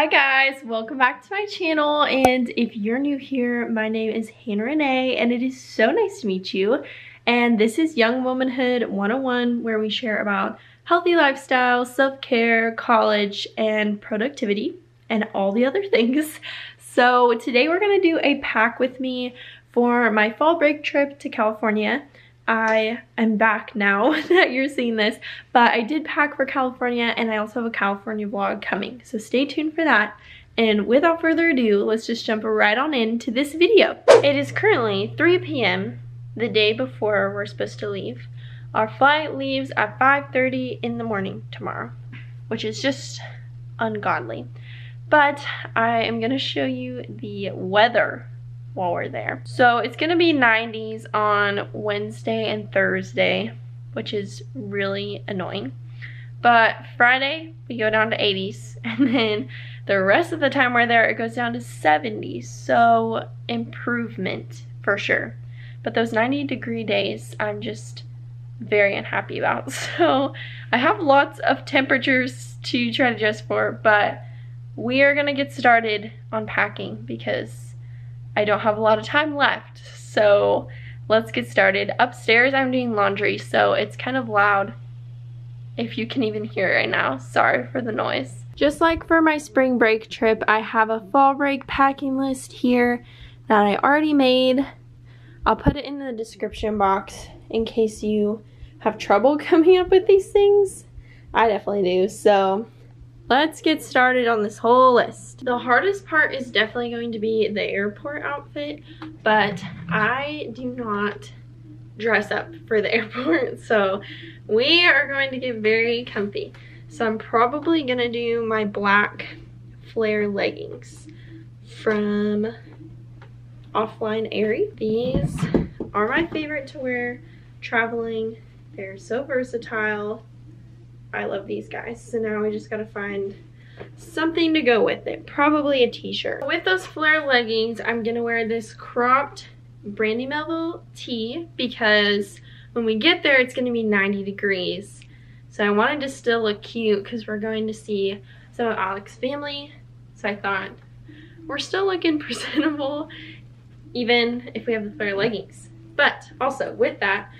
Hi guys, welcome back to my channel, and if you're new here, my name is Hannah Renee and it is so nice to meet you. And this is Young Womanhood 101, where we share about healthy lifestyle, self-care, college, and productivity, and all the other things. So today we're gonna do a pack with me for my fall break trip to California. I am back now that you're seeing this, but I did pack for California and I also have a California vlog coming, so stay tuned for that. And without further ado, let's just jump right on into this video. It is currently 3 p.m. the day before we're supposed to leave. Our flight leaves at 5:30 in the morning tomorrow, which is just ungodly. But I am gonna show you the weather while we're there. So it's gonna be 90s on Wednesday and Thursday, which is really annoying, but Friday we go down to 80s, and then the rest of the time we're there it goes down to 70s, so improvement for sure. But those 90-degree days I'm just very unhappy about, so I have lots of temperatures to try to adjust for, but we are gonna get started on packing because I don't have a lot of time left. So let's get started. Upstairs I'm doing laundry, so it's kind of loud if you can even hear it right now. Sorry for the noise. Just like for my spring break trip, I have a fall break packing list here that I already made. I'll put it in the description box in case you have trouble coming up with these things. I definitely do. So let's get started on this whole list. The hardest part is definitely going to be the airport outfit, but I do not dress up for the airport, so we are going to get very comfy. So I'm probably gonna do my black flare leggings from Offline Aerie. These are my favorite to wear traveling. They're so versatile. I love these guys. So now we just gotta find something to go with it. Probably a t-shirt. With those flare leggings, I'm gonna wear this cropped Brandy Melville tee because when we get there, it's gonna be 90 degrees. So I wanted to still look cute because we're going to see some of Alec's family. So I thought we're still looking presentable even if we have the flare leggings. But also with that,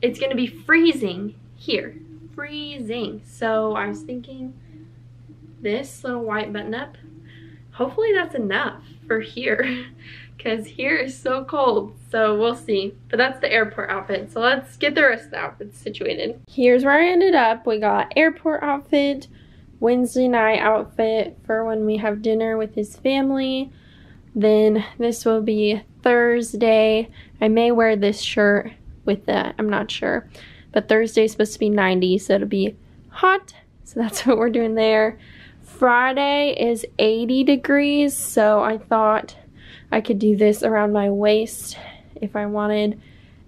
it's gonna be freezing here. Freezing. So I was thinking this little white button up, hopefully that's enough for here because here is so cold, so we'll see. But that's the airport outfit, so let's get the rest of the outfits situated. Here's where I ended up. We got airport outfit, Wednesday night outfit for when we have dinner with his family, then this will be Thursday. I may wear this shirt with that, I'm not sure. But Thursday's supposed to be 90, so it'll be hot. So that's what we're doing there. Friday is 80 degrees, so I thought I could do this around my waist if I wanted.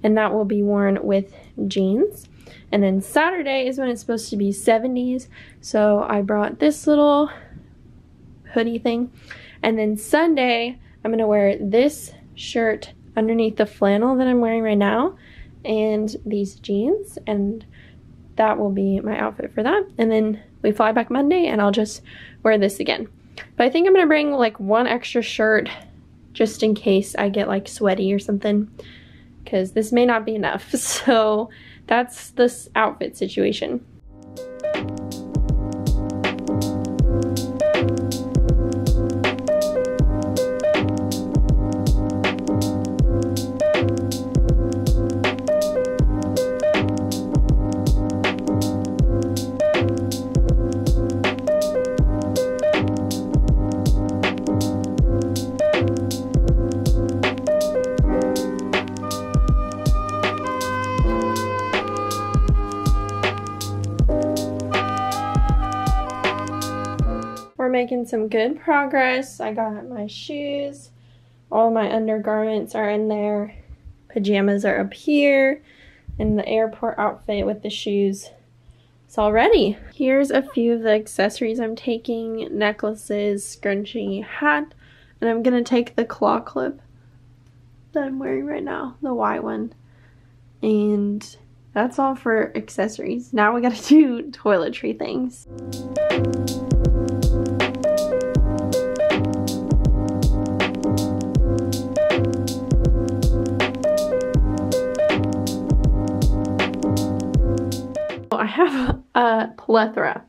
And that will be worn with jeans. And then Saturday is when it's supposed to be 70s. So I brought this little hoodie thing. And then Sunday, I'm going to wear this shirt underneath the flannel that I'm wearing right now, and these jeans, and that will be my outfit for that. And then we fly back Monday and I'll just wear this again. But I think I'm gonna bring like one extra shirt just in case I get like sweaty or something, because this may not be enough. So that's this outfit situation. Making some good progress. I got my shoes, all my undergarments are in there, pajamas are up here, and the airport outfit with the shoes is all ready. Here's a few of the accessories I'm taking: necklaces, scrunchie, hat, and I'm gonna take the claw clip that I'm wearing right now, the white one. And that's all for accessories. Now we gotta do toiletry things. I have a plethora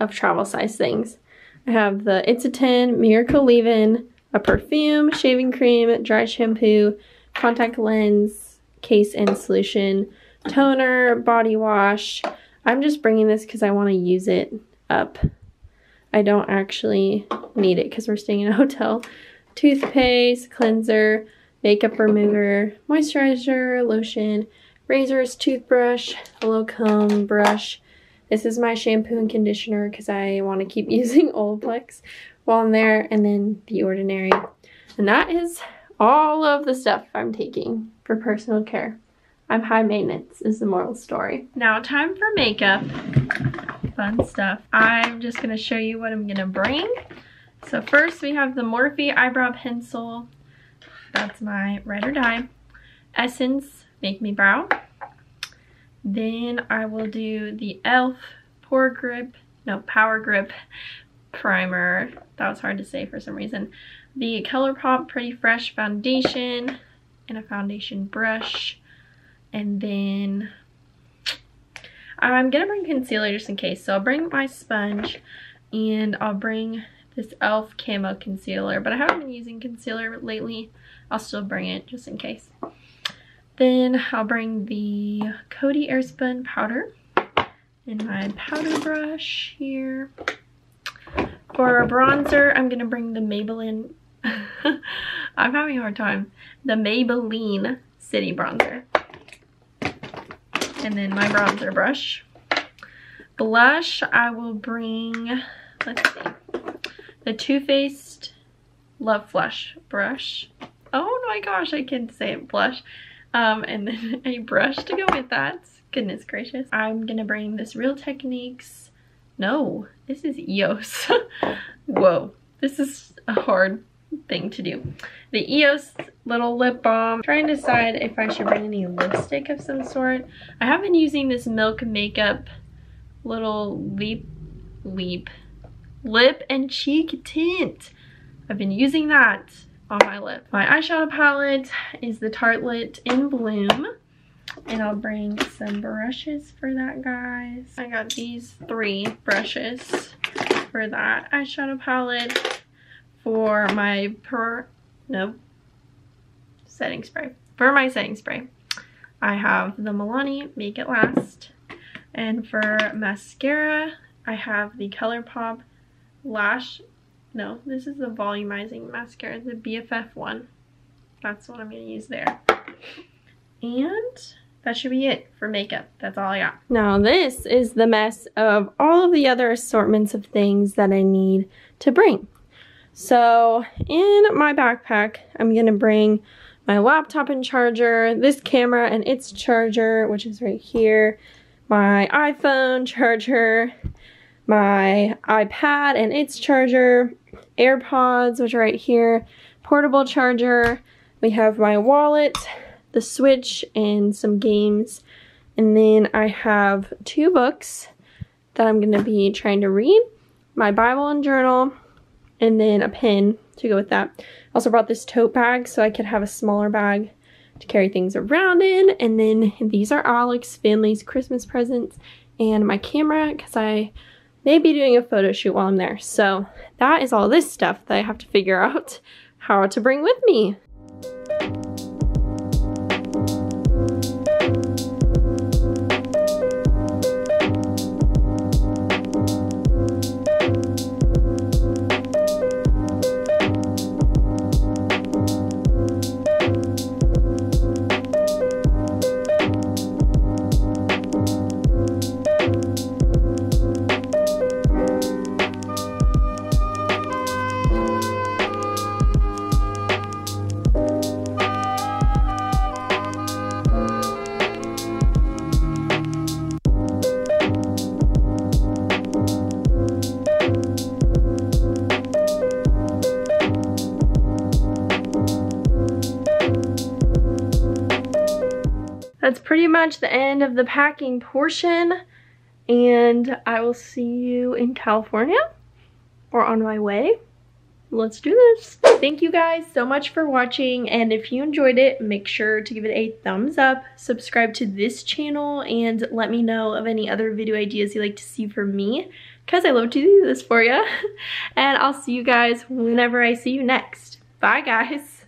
of travel size things. I have the It's a 10, Miracle Leave-In, a perfume, shaving cream, dry shampoo, contact lens, case and solution, toner, body wash. I'm just bringing this because I want to use it up. I don't actually need it because we're staying in a hotel. Toothpaste, cleanser, makeup remover, moisturizer, lotion, razors, toothbrush, a little comb, brush. This is my shampoo and conditioner because I want to keep using Olaplex while I'm there, and then The Ordinary. And that is all of the stuff I'm taking for personal care. I'm high maintenance is the moral story. Now time for makeup. Fun stuff. I'm just going to show you what I'm going to bring. So first we have the Morphe eyebrow pencil. That's my ride or die. Essence Make Me Brow. Then I will do the ELF Power Grip Primer. That was hard to say for some reason. The ColourPop Pretty Fresh Foundation and a foundation brush. And then I'm going to bring concealer just in case. So I'll bring my sponge and I'll bring this ELF Camo Concealer. But I haven't been using concealer lately. I'll still bring it just in case. Then I'll bring the Cody Airspun powder and my powder brush here. For a bronzer, I'm going to bring the Maybelline. I'm having a hard time. The Maybelline City Bronzer. And then my bronzer brush. Blush, I will bring, let's see, the Too Faced Love Flush brush. Oh my gosh, I can say it, blush. And then a brush to go with that. Goodness gracious. I'm going to bring this Real Techniques. No, this is EOS. Whoa, this is a hard thing to do. The EOS little lip balm. I'm trying to decide if I should bring any lipstick of some sort. I have been using this Milk Makeup little lip and cheek tint. I've been using that on my lip. My eyeshadow palette is the Tartlet in Bloom. And I'll bring some brushes for that, guys. I got these 3 brushes for that eyeshadow palette. For my setting spray. For my setting spray, I have the Milani Make It Last. And for mascara, I have the ColourPop Lash. No, this is the volumizing mascara, the BFF one. That's what I'm going to use there. And that should be it for makeup. That's all I got. Now this is the mess of all of the other assortments of things that I need to bring. So in my backpack, I'm going to bring my laptop and charger, this camera and its charger, which is right here, my iPhone charger, my iPad and its charger, AirPods, which are right here, portable charger. We have my wallet, the Switch, and some games. And then I have 2 books that I'm going to be trying to read, my Bible and journal, and then a pen to go with that. I also brought this tote bag so I could have a smaller bag to carry things around in. And then these are Alec's family's Christmas presents and my camera because I may be doing a photo shoot while I'm there. So that is all this stuff that I have to figure out how to bring with me. That's pretty much the end of the packing portion, and I will see you in California or on my way let's do this. Thank you guys so much for watching, and if you enjoyed it, make sure to give it a thumbs up, subscribe to this channel, and let me know of any other video ideas you'd like to see from me, because I love to do this for you. And I'll see you guys whenever I see you next. Bye guys.